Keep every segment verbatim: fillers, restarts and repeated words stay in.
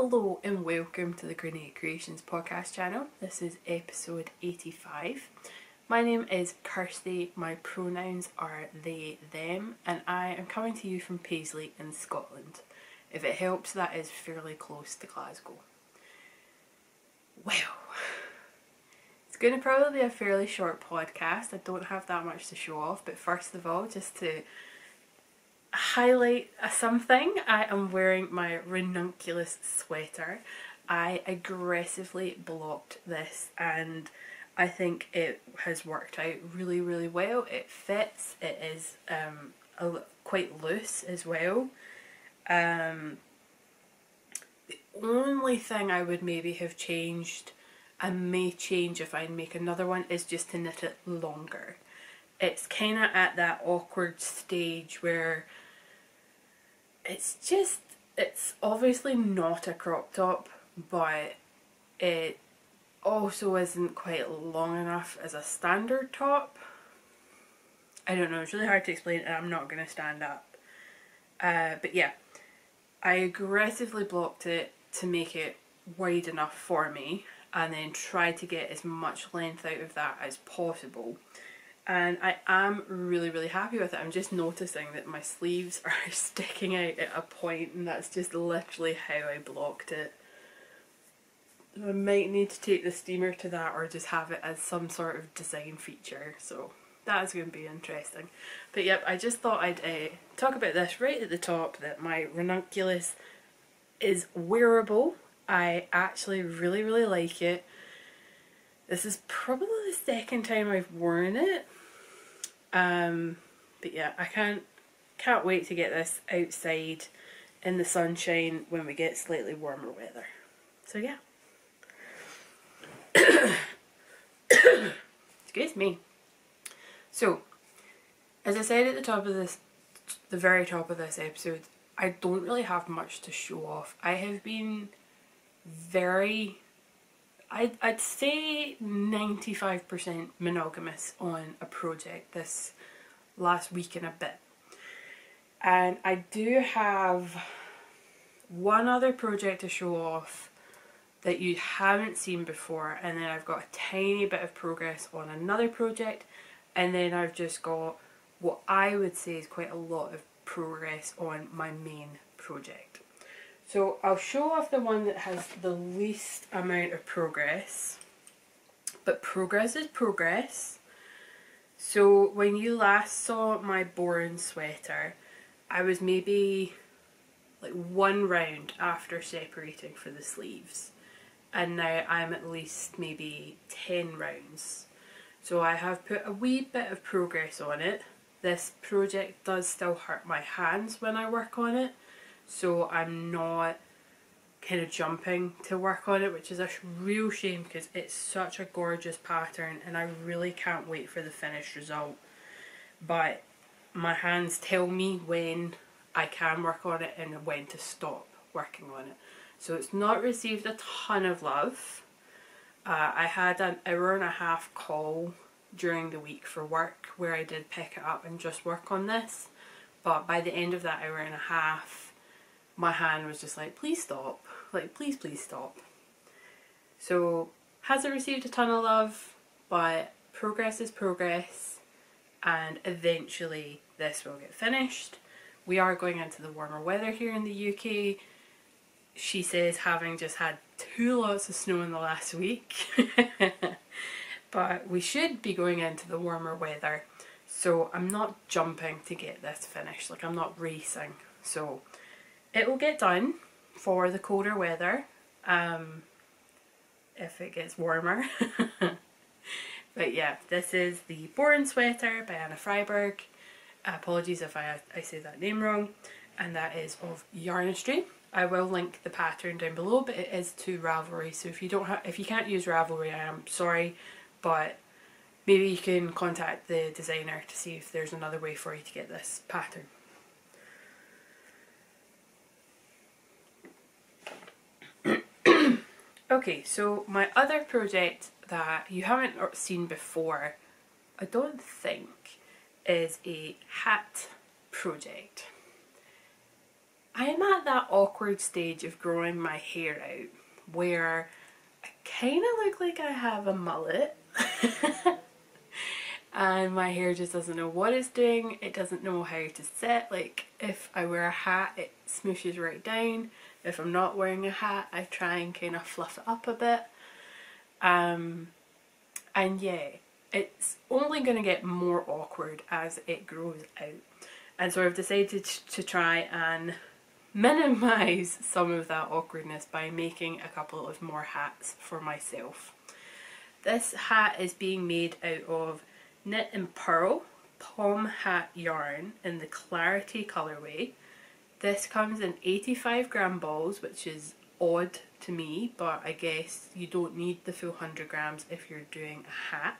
Hello and welcome to the Grianaig Creations podcast channel. This is episode eighty-five. My name is Kirsty, my pronouns are they, them, and I am coming to you from Paisley in Scotland. If it helps, that is fairly close to Glasgow. Well, it's going to probably be a fairly short podcast. I don't have that much to show off, but first of all, just to highlight something, I am wearing my Ranunculus sweater. I aggressively blocked this and I think it has worked out really really well. It fits, it is um, a, quite loose as well. Um, the only thing I would maybe have changed, I may change if I make another one, is just to knit it longer. It's kind of at that awkward stage where it's just, it's obviously not a crop top, but it also isn't quite long enough as a standard top. I don't know, it's really hard to explain and I'm not going to stand up. Uh, but yeah, I aggressively blocked it to make it wide enough for me and then tried to get as much length out of that as possible. And I am really, really happy with it. I'm just noticing that my sleeves are sticking out at a point, and that's just literally how I blocked it. I might need to take the steamer to that or just have it as some sort of design feature. So that is going to be interesting. But yep, I just thought I'd uh, talk about this right at the top, that my Ranunculus is wearable. I actually really, really like it. This is probably the second time I've worn it. Um, but yeah, I can't can't wait to get this outside in the sunshine when we get slightly warmer weather. So yeah. Excuse me. So, as I said at the top of this, the very top of this episode, I don't really have much to show off. I have been very... I'd, I'd say ninety-five percent monogamous on a project this last week and a bit. And I do have one other project to show off that you haven't seen before, and then I've got a tiny bit of progress on another project, and then I've just got what I would say is quite a lot of progress on my main project. So I'll show off the one that has the least amount of progress, but progress is progress. So when you last saw my Boren sweater, I was maybe like one round after separating for the sleeves, and now I'm at least maybe ten rounds. So I have put a wee bit of progress on it. This project does still hurt my hands when I work on it, so I'm not kind of jumping to work on it, which is a real shame because it's such a gorgeous pattern and I really can't wait for the finished result. But my hands tell me when I can work on it and when to stop working on it. So it's not received a ton of love. Uh, I had an hour and a half call during the week for work where I did pick it up and just work on this, but by the end of that hour and a half, my hand was just like, please stop, like please please stop. So hasn't received a ton of love, but progress is progress and eventually this will get finished. We are going into the warmer weather here in the U K. She says, having just had two lots of snow in the last week. But we should be going into the warmer weather. So I'm not jumping to get this finished, like I'm not racing. So it will get done for the colder weather, um, if it gets warmer. But yeah, this is the Boren sweater by Anna Freiberg. Apologies if I, I say that name wrong. And that is of Yarnistry. I will link the pattern down below, but it is to Ravelry. So if you don't have, if you can't use Ravelry, I am sorry, but maybe you can contact the designer to see if there's another way for you to get this pattern. Okay, so my other project that you haven't seen before, I don't think, is a hat project. I'm at that awkward stage of growing my hair out where I kind of look like I have a mullet and my hair just doesn't know what it's doing. It doesn't know how to sit. Like, if I wear a hat, it smooshes right down. If I'm not wearing a hat, I try and kind of fluff it up a bit. Um, and yeah, it's only going to get more awkward as it grows out. And so I've decided to try and minimise some of that awkwardness by making a couple of more hats for myself. This hat is being made out of Knit and Pearl Palm hat yarn in the Clarity colourway. This comes in eighty-five gram balls, which is odd to me, but I guess you don't need the full one hundred grams if you're doing a hat.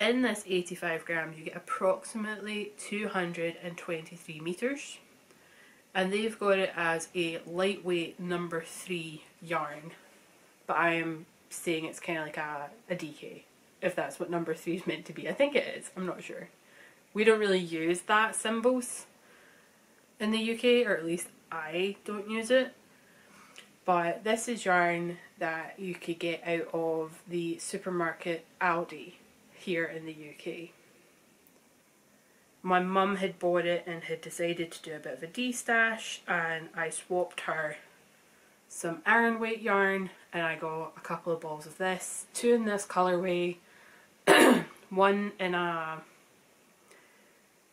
In this eighty-five grams you get approximately two hundred twenty-three meters, and they've got it as a lightweight number three yarn, but I'm saying it's kind of like a, a D K, if that's what number three is meant to be. I think it is, I'm not sure. We don't really use that symbols in the U K, or at least I don't use it. But this is yarn that you could get out of the supermarket Aldi here in the U K. My mum had bought it and had decided to do a bit of a de-stash, and I swapped her some Aran weight yarn and I got a couple of balls of this. Two in this colourway, one in a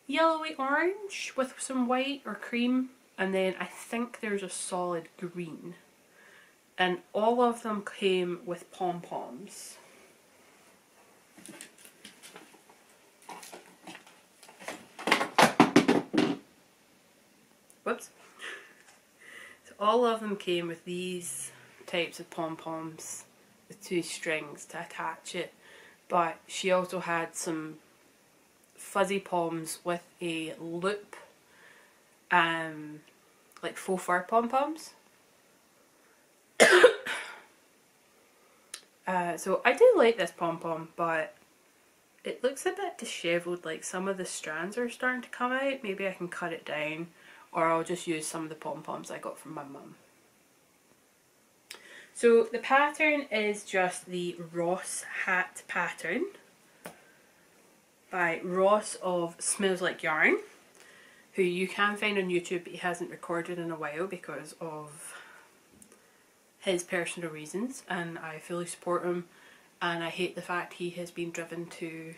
yellowy orange with some white or cream, and then I think there's a solid green. And all of them came with pom-poms. Whoops. So all of them came with these types of pom-poms with two strings to attach it, but she also had some fuzzy poms with a loop, um, like faux fur pom-poms. uh, so I do like this pom-pom, but it looks a bit dishevelled, like some of the strands are starting to come out. Maybe I can cut it down, or I'll just use some of the pom-poms I got from my mum. So the pattern is just the Ross hat pattern by Ross of Smells Like Yarn, who you can find on YouTube, but he hasn't recorded in a while because of his personal reasons, and I fully support him, and I hate the fact he has been driven to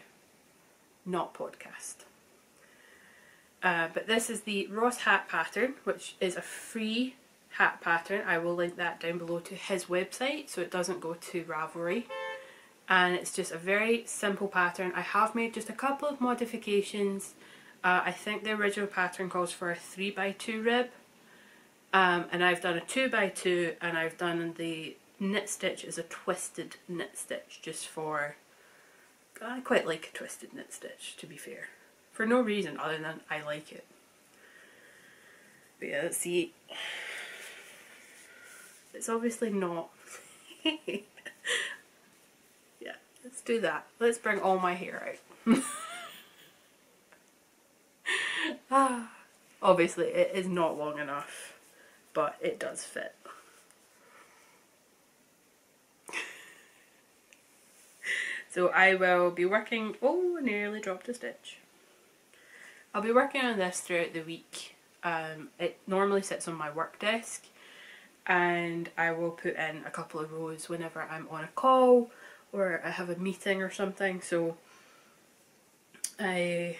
not podcast. Uh, but this is the Ross hat pattern, which is a free hat pattern. I will link that down below to his website so it doesn't go to Ravelry. And it's just a very simple pattern. I have made just a couple of modifications. Uh, I think the original pattern calls for a three by two rib. Um, and I've done a two by two, and I've done the knit stitch as a twisted knit stitch, just for... I quite like a twisted knit stitch, to be fair. For no reason other than I like it. But yeah, let's see. It's obviously not. Yeah, let's do that. Let's bring all my hair out. ah, obviously it is not long enough, but it does fit. So I will be working... Oh, I nearly dropped a stitch. I'll be working on this throughout the week. Um, it normally sits on my work desk, and I will put in a couple of rows whenever I'm on a call or I have a meeting or something. So I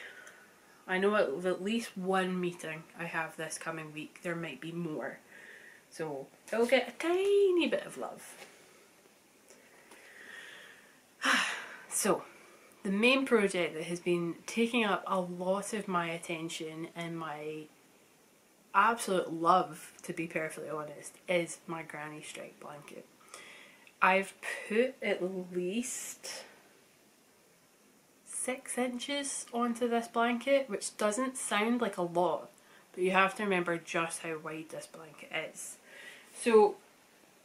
I know of at least one meeting I have this coming week. There might be more, so it'll get a tiny bit of love. So the main project that has been taking up a lot of my attention and my absolute love, to be perfectly honest, is my granny stripe blanket. I've put at least six inches onto this blanket, which doesn't sound like a lot, but you have to remember just how wide this blanket is. So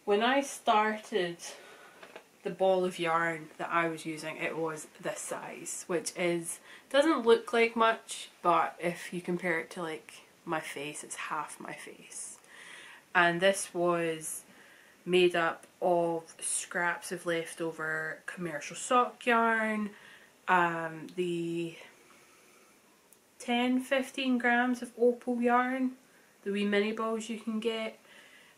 when I started the ball of yarn that I was using, it was this size, which is doesn't look like much, but if you compare it to like my face, it's half my face. And this was made up of scraps of leftover commercial sock yarn, um, the ten to fifteen grams of opal yarn, the wee mini balls you can get,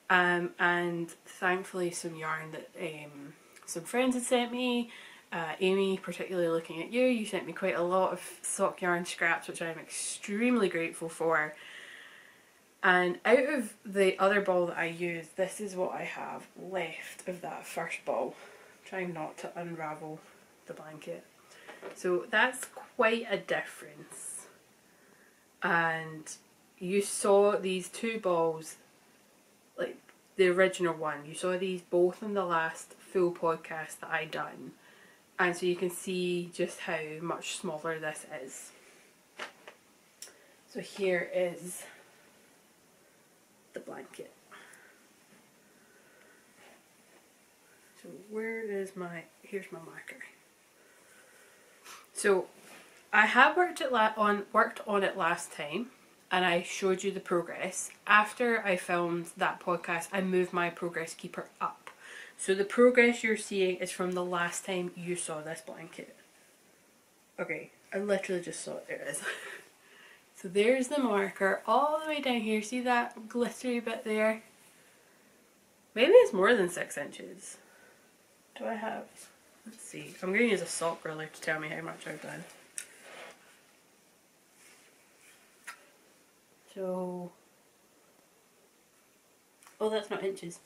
um, and thankfully some yarn that um, some friends had sent me. Uh, Amy, particularly looking at you, you sent me quite a lot of sock yarn scraps, which I'm extremely grateful for. And out of the other ball that I used, this is what I have left of that first ball. I'm trying not to unravel the blanket. So that's quite a difference. And you saw these two balls, like the original one, you saw these both in the last full podcast that I done. And so you can see just how much smaller this is. So here is the blanket. So where is my, here's my marker. So I had worked it la on worked on it last time, and I showed you the progress. After I filmed that podcast, I moved my progress keeper up. So the progress you're seeing is from the last time you saw this blanket. Okay, I literally just saw it, there it is. So there's the marker all the way down here. See that glittery bit there? Maybe it's more than six inches. Do I have? Let's see. I'm going to use a sock ruler to tell me how much I've done. So, oh, that's not inches.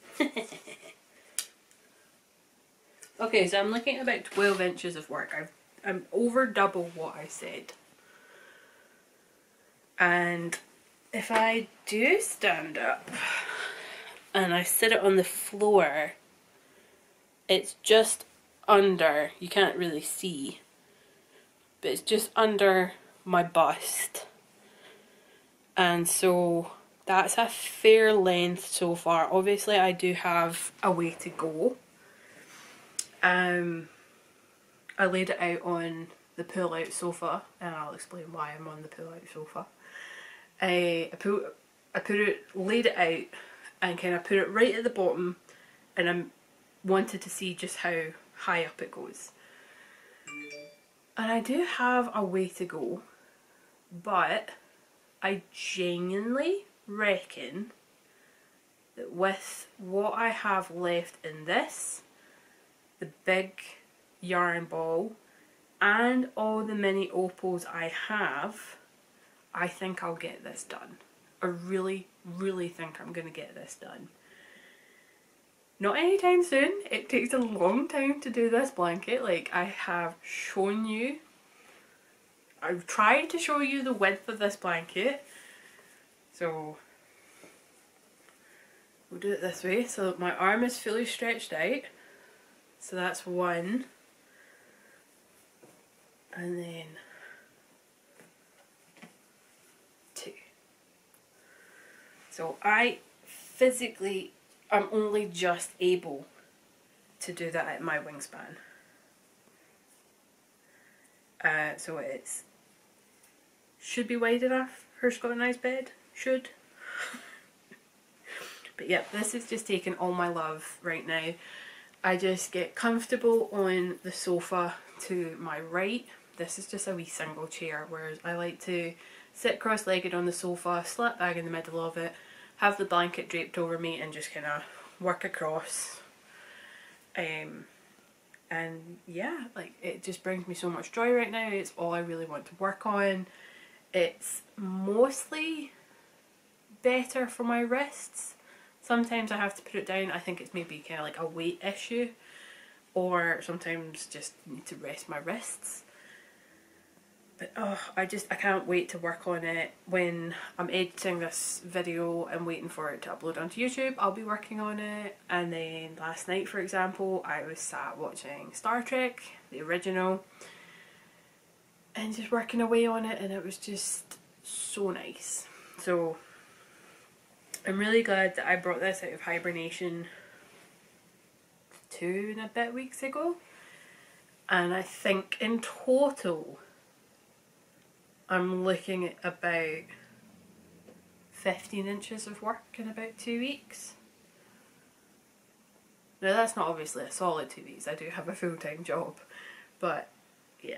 Okay, so I'm looking at about twelve inches of work. I've, I'm over double what I said. And if I do stand up and I sit it on the floor, it's just under, you can't really see, but it's just under my bust. And so that's a fair length so far. Obviously I do have a way to go. Um, I laid it out on the pull out sofa, and I'll explain why I'm on the pull out sofa. I put, I put it, laid it out, and kind of put it right at the bottom, and I wanted to see just how high up it goes. And I do have a way to go, but I genuinely reckon that with what I have left in this, the big yarn ball, and all the mini opals I have, I think I'll get this done. I really, really think I'm going to get this done. Not anytime soon. It takes a long time to do this blanket. Like I have shown you, I've tried to show you the width of this blanket. So we'll do it this way. So my arm is fully stretched out. So that's one. And then so I physically, I'm only just able to do that at my wingspan. Uh, so it's, should be wide enough for Scott and I's bed, should. But yeah, this is just taking all my love right now. I just get comfortable on the sofa to my right. This is just a wee single chair, whereas I like to sit cross-legged on the sofa, slap bag in the middle of it, have the blanket draped over me, and just kind of work across. Um, and yeah, like it just brings me so much joy right now. It's all I really want to work on. It's mostly better for my wrists. Sometimes I have to put it down. I think it's maybe kind of like a weight issue, or sometimes just need to rest my wrists. But oh, I just, I can't wait to work on it. When I'm editing this video and waiting for it to upload onto YouTube, I'll be working on it. And then last night, for example, I was sat watching Star Trek, the original, and just working away on it, and it was just so nice. So I'm really glad that I brought this out of hibernation two and a bit weeks ago. And I think in total, I'm looking at about fifteen inches of work in about two weeks. Now that's not obviously a solid two weeks, I do have a full-time job, but yeah.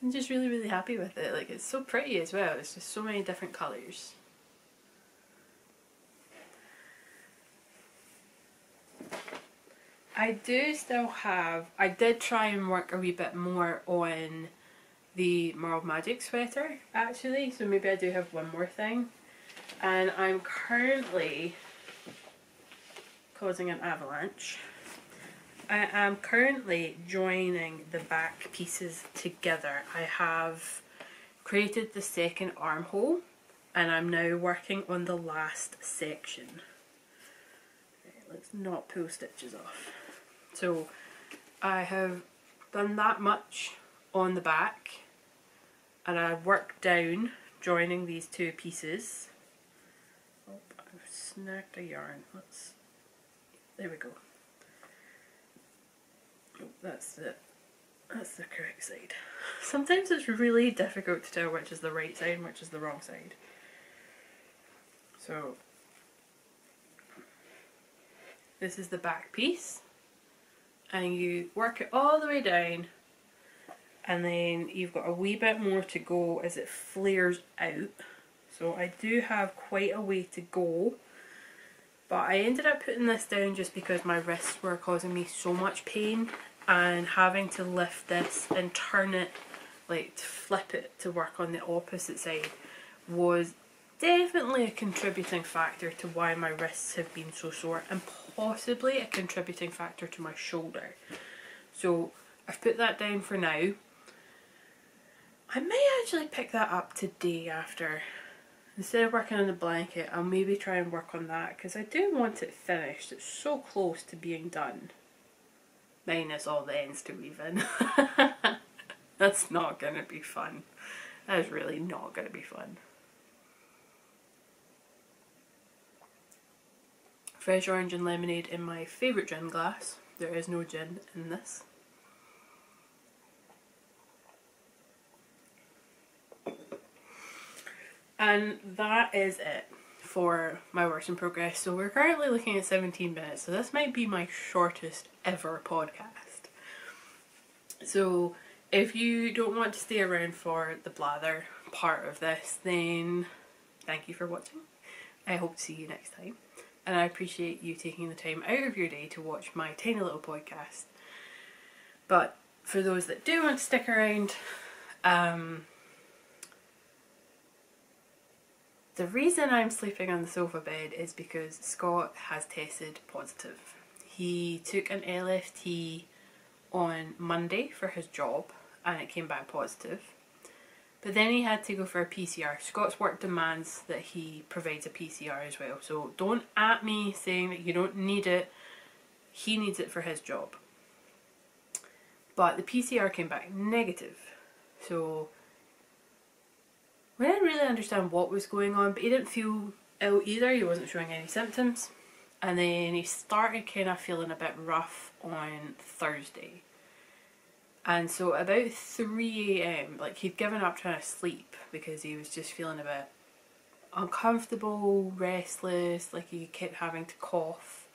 I'm just really, really happy with it. Like, it's so pretty as well, it's just so many different colours. I do still have, I did try and work a wee bit more on the Marled Magic Sweater actually, so maybe I do have one more thing. And I'm currently causing an avalanche. I am currently joining the back pieces together. I have created the second armhole and I'm now working on the last section. Right, let's not pull stitches off. So I have done that much on the back and I've worked down joining these two pieces. Oh, I've snagged a yarn. Let's, there we go. Oh, that's the, that's the correct side. Sometimes it's really difficult to tell which is the right side and which is the wrong side. So this is the back piece and you work it all the way down. And then you've got a wee bit more to go as it flares out. So I do have quite a way to go. But I ended up putting this down just because my wrists were causing me so much pain. And having to lift this and turn it, like to flip it to work on the opposite side, was definitely a contributing factor to why my wrists have been so sore. And possibly a contributing factor to my shoulder. So I've put that down for now. I may actually pick that up today after. Instead of working on the blanket, I'll maybe try and work on that because I do want it finished. It's so close to being done. Minus all the ends to weave in. That's not going to be fun. That is really not going to be fun. Fresh orange and lemonade in my favourite gin glass. There is no gin in this. And that is it for my works in progress. So we're currently looking at seventeen minutes. So this might be my shortest ever podcast. So if you don't want to stay around for the blather part of this, then thank you for watching. I hope to see you next time. And I appreciate you taking the time out of your day to watch my tiny little podcast. But for those that do want to stick around, um... the reason I'm sleeping on the sofa bed is because Scott has tested positive. He took an L F T on Monday for his job and it came back positive. But then he had to go for a P C R. Scott's work demands that he provides a P C R as well. So don't at me saying that you don't need it. He needs it for his job. But the P C R came back negative. So we didn't really understand what was going on, but he didn't feel ill either, he wasn't showing any symptoms. And then he started kind of feeling a bit rough on Thursday. And so about three A M, like he'd given up trying to sleep because he was just feeling a bit uncomfortable, restless, like he kept having to cough.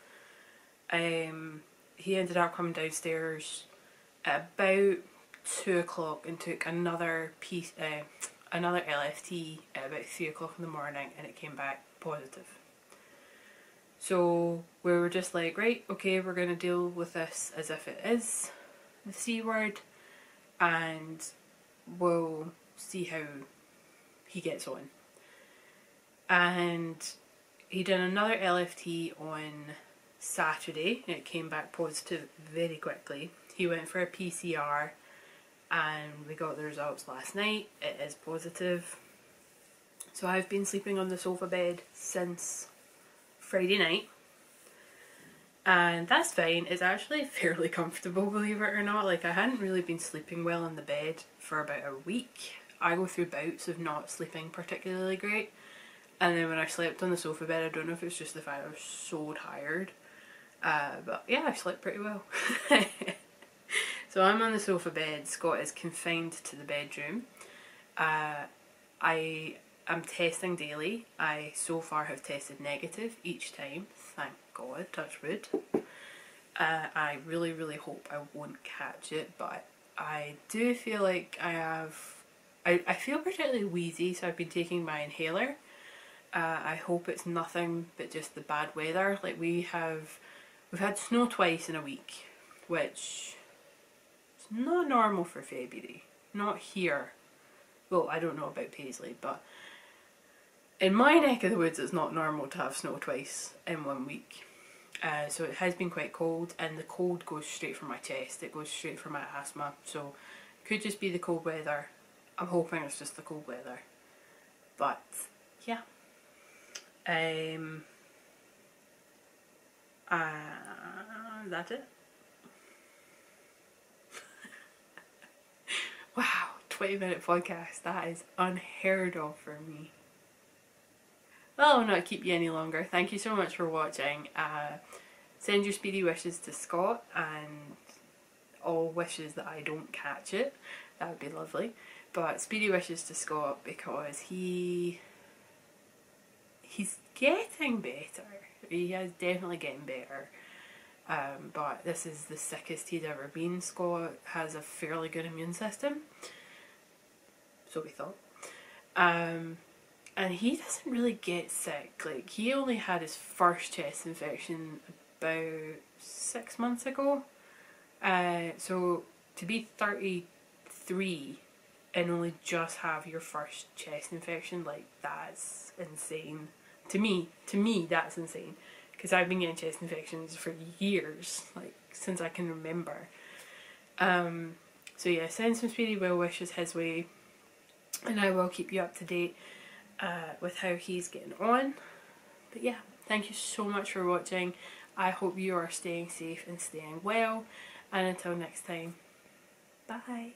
Um, he ended up coming downstairs at about two o'clock and took another piece... Uh, another L F T at about three o'clock in the morning and it came back positive. So we were just like, right, okay, we're going to deal with this as if it is the C word and we'll see how he gets on. And he did another L F T on Saturday and it came back positive very quickly. He went for a P C R and we got the results last night. It is positive. So I've been sleeping on the sofa bed since Friday night. And that's fine. It's actually fairly comfortable, believe it or not. Like, I hadn't really been sleeping well on the bed for about a week. I go through bouts of not sleeping particularly great. And then when I slept on the sofa bed, I don't know if it's just the fact I was so tired. Uh, but yeah, I slept pretty well. So I'm on the sofa bed, Scott is confined to the bedroom. Uh, I am testing daily. I so far have tested negative each time, thank God, touch wood. Uh, I really, really hope I won't catch it, but I do feel like I have... I, I feel particularly wheezy, so I've been taking my inhaler. Uh, I hope it's nothing but just the bad weather. Like we have... We've had snow twice in a week, which is not normal for February. Not here. Well, I don't know about Paisley, but in my neck of the woods it's not normal to have snow twice in one week. Uh, so it has been quite cold, and the cold goes straight from my chest. It goes straight from my asthma, so it could just be the cold weather. I'm hoping it's just the cold weather. But, yeah. Um... Uh, that's it. Wow, twenty minute podcast, that is unheard of for me. Well, I'll not keep you any longer. Thank you so much for watching. Uh, send your speedy wishes to Scott, and all wishes that I don't catch it. That would be lovely. But speedy wishes to Scott, because he he's getting better. He is definitely getting better, um, but this is the sickest he'd ever been. Scott has a fairly good immune system, so we thought, um, and he doesn't really get sick. Like, he only had his first chest infection about six months ago, uh, so to be thirty-three and only just have your first chest infection, like, that's insane. To me, to me, that's insane, because I've been getting chest infections for years, like, since I can remember. Um, so yeah, send some speedy well wishes his way, and I will keep you up to date uh, with how he's getting on. But yeah, thank you so much for watching. I hope you are staying safe and staying well, and until next time, bye.